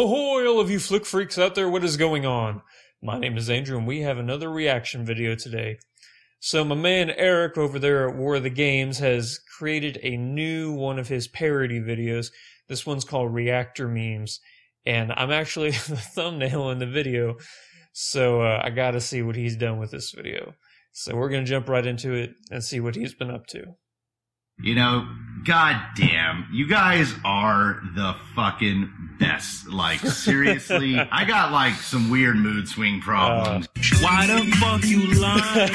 Ahoy, all of you Flick Freaks out there, what is going on? My name is Andrew, and we have another reaction video today. So my man Eric over there at War of the Games has created a new one of his parody videos. This one's called Reactor Memes, and I'm actually the thumbnail in the video, so I gotta see what he's done with this video. So we're gonna jump right into it and see what he's been up to. You know, goddamn, you guys are the fucking best. Like, seriously, I got like some weird mood swing problems. Why the fuck you lying?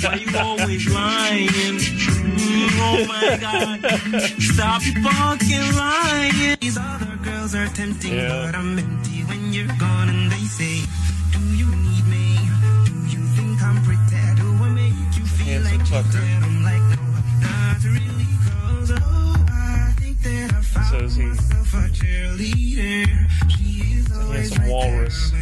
Why you always lying? Oh my god, stop fucking lying. These other girls are tempting, but I'm empty when you're gone, and they say, do you need me? Do you think I'm pretend? Do I make you feel like you're dead? I'm like, so is he. That's a walrus.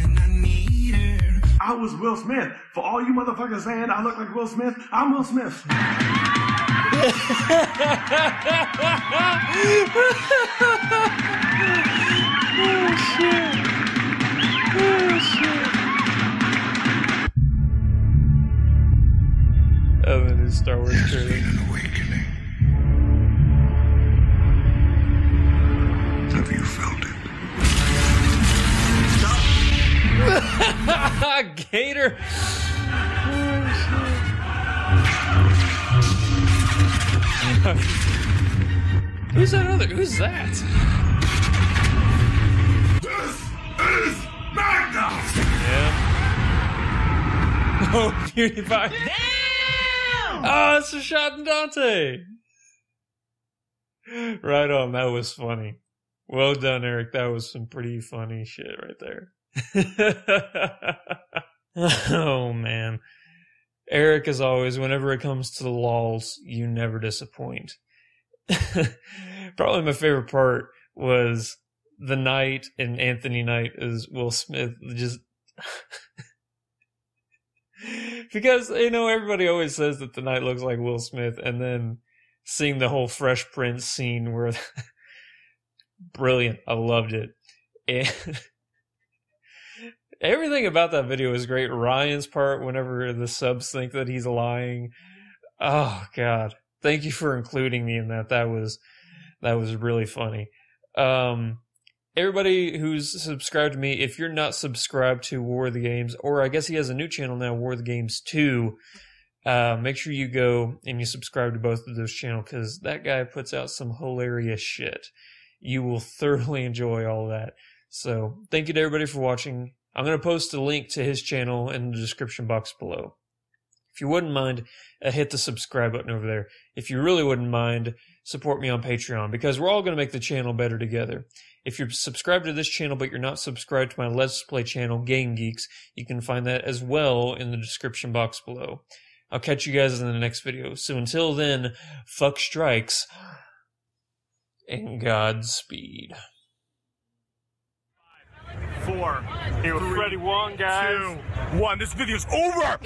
I was Will Smith. For all you motherfuckers saying I look like Will Smith, I'm Will Smith. Oh shit! Oh shit! Oh, this Star Wars trailer. Gator. Who's that other? Who's that? This is madness. Yeah. Oh, PewDiePie. Damn! Oh, it's a shot in Dante. Right on. That was funny. Well done, Eric. That was some pretty funny shit right there. Oh man, Eric, as always, whenever it comes to the lols, you never disappoint. Probably my favorite part was the night and Anthony Knight as Will Smith, just because, you know, everybody always says that the Knight looks like Will Smith, and then seeing the whole Fresh Prince scene where brilliant, I loved it. And everything about that video is great. Ryan's part, whenever the subs think that he's lying. Oh god, thank you for including me in that. That was really funny. Everybody who's subscribed to me, if you're not subscribed to War of the Games, or I guess he has a new channel now, War of the Games 2, make sure you go and you subscribe to both of those channels, because that guy puts out some hilarious shit. You will thoroughly enjoy all that. So thank you to everybody for watching. I'm going to post a link to his channel in the description box below. If you wouldn't mind, hit the subscribe button over there. If you really wouldn't mind, support me on Patreon, because we're all going to make the channel better together. If you're subscribed to this channel but you're not subscribed to my Let's Play channel, Game Geeks, you can find that as well in the description box below. I'll catch you guys in the next video. So until then, fuck strikes and Godspeed. 4. It was Freddy 1, guys. 2, 1. This video's over!